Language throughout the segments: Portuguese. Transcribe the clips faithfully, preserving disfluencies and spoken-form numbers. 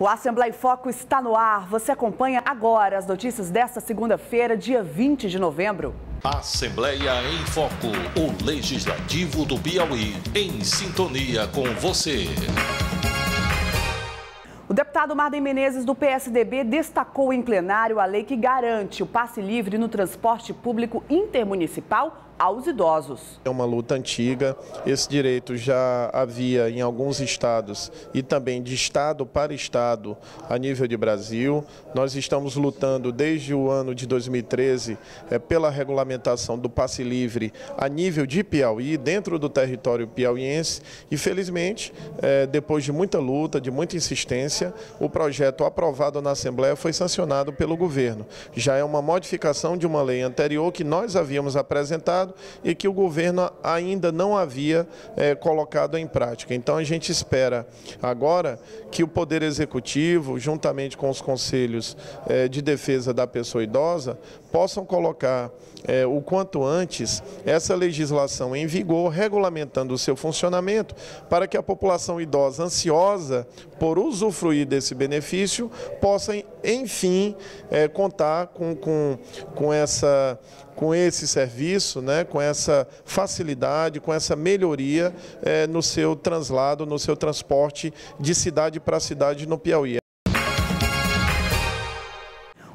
O Assembleia em Foco está no ar. Você acompanha agora as notícias desta segunda-feira, dia vinte de novembro. Assembleia em Foco, o Legislativo do Piauí, em sintonia com você. O deputado Marden Menezes, do P S D B, destacou em plenário a lei que garante o passe livre no transporte público intermunicipal aos idosos. É uma luta antiga, esse direito já havia em alguns estados e também de estado para estado a nível de Brasil. Nós estamos lutando desde o ano de dois mil e treze é, pela regulamentação do passe livre a nível de Piauí, dentro do território piauiense, e felizmente, é, depois de muita luta, de muita insistência, o projeto aprovado na Assembleia foi sancionado pelo governo. Já é uma modificação de uma lei anterior que nós havíamos apresentado e que o governo ainda não havia é, colocado em prática. Então a gente espera agora que o Poder Executivo, juntamente com os Conselhos é, de Defesa da Pessoa Idosa, possam colocar é, o quanto antes essa legislação em vigor, regulamentando o seu funcionamento, para que a população idosa ansiosa por usufruir desse benefício possa, enfim, é, contar com, com, com, essa, com esse serviço, né, com essa facilidade, com essa melhoria é, no seu translado, no seu transporte de cidade para cidade no Piauí.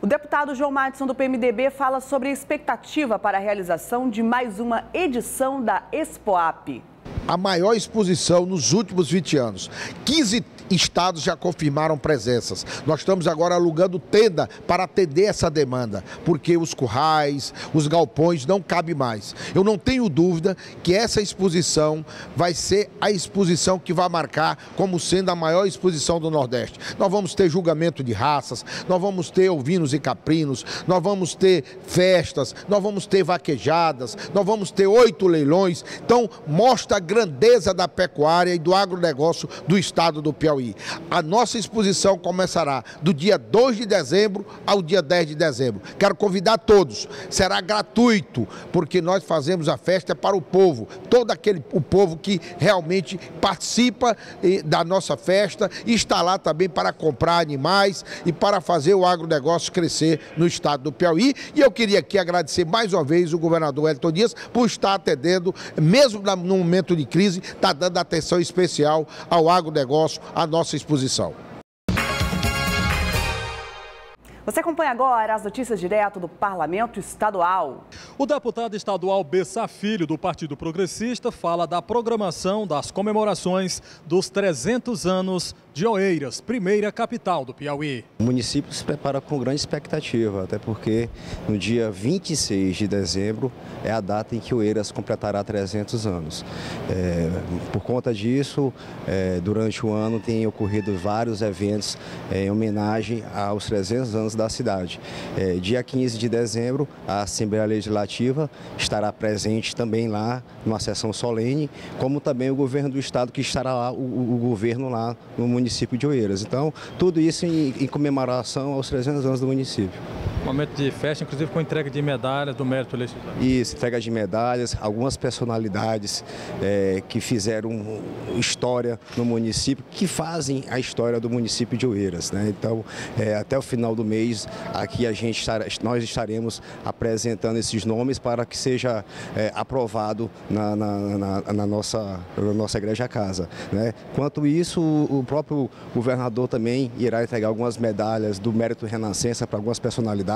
O deputado João Madison, do P M D B, fala sobre a expectativa para a realização de mais uma edição da Expoapi. A maior exposição nos últimos vinte anos. quinze estados já confirmaram presenças. Nós estamos agora alugando tenda para atender essa demanda, porque os currais, os galpões não cabem mais. Eu não tenho dúvida que essa exposição vai ser a exposição que vai marcar como sendo a maior exposição do Nordeste. Nós vamos ter julgamento de raças, nós vamos ter ovinos e caprinos, nós vamos ter festas, nós vamos ter vaquejadas, nós vamos ter oito leilões. Então, mostra a grandeza da pecuária e do agronegócio do estado do Piauí. A nossa exposição começará do dia dois de dezembro ao dia dez de dezembro. Quero convidar todos, será gratuito, porque nós fazemos a festa para o povo, todo aquele o povo que realmente participa da nossa festa e está lá também para comprar animais e para fazer o agronegócio crescer no estado do Piauí. E eu queria aqui agradecer mais uma vez o governador Wellington Dias por estar atendendo, mesmo no momento de crise, está dando atenção especial ao agronegócio, a nossa exposição. Você acompanha agora as notícias direto do Parlamento Estadual. O deputado estadual Bessa Filho, do Partido Progressista, fala da programação das comemorações dos trezentos anos de Oeiras, primeira capital do Piauí. O município se prepara com grande expectativa, até porque no dia vinte e seis de dezembro é a data em que Oeiras completará trezentos anos. É, por conta disso, é, durante o ano tem ocorrido vários eventos é, em homenagem aos trezentos anos da cidade. É, dia quinze de dezembro, a Assembleia Legislativa estará presente também lá, numa sessão solene, como também o governo do estado, que estará lá, o, o governo lá no município de Oeiras. Então, tudo isso em, em comemoração aos trezentos anos do município. Momento de festa, inclusive com entrega de medalhas do mérito legislativo. Isso, entrega de medalhas, algumas personalidades é, que fizeram história no município, que fazem a história do município de Oeiras, né? Então, é, até o final do mês, aqui a gente, nós estaremos apresentando esses nomes para que seja é, aprovado na, na, na, na, nossa, na nossa Igreja Casa, né? Quanto isso, o próprio governador também irá entregar algumas medalhas do mérito renascença para algumas personalidades,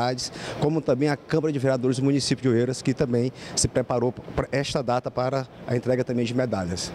como também a Câmara de Vereadores do município de Oeiras, que também se preparou para esta data para a entrega também de medalhas.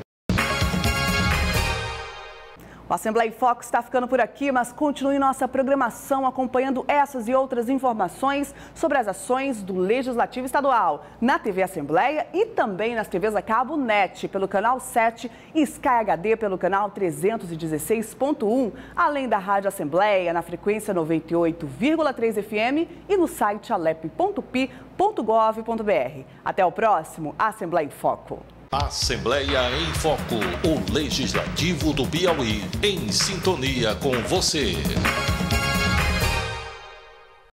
O Assembleia em Foco está ficando por aqui, mas continue nossa programação acompanhando essas e outras informações sobre as ações do Legislativo Estadual, na T V Assembleia e também nas T Vs a cabo NET, pelo canal sete e Sky H D pelo canal trezentos e dezesseis ponto um, além da Rádio Assembleia na frequência noventa e oito vírgula três F M e no site alep ponto pi ponto gov ponto br. Até o próximo Assembleia em Foco. Assembleia em Foco, o Legislativo do Piauí, em sintonia com você.